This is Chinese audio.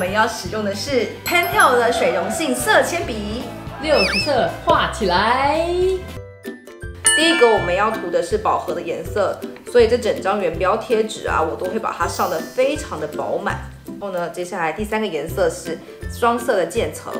们要使用的是 Pentel 的水溶性色铅笔，6个色画起来。第一个我们要涂的是饱和的颜色，所以这整张原标贴纸啊，我都会把它上得非常的饱满。然后呢，接下来第3个颜色是双色的渐层，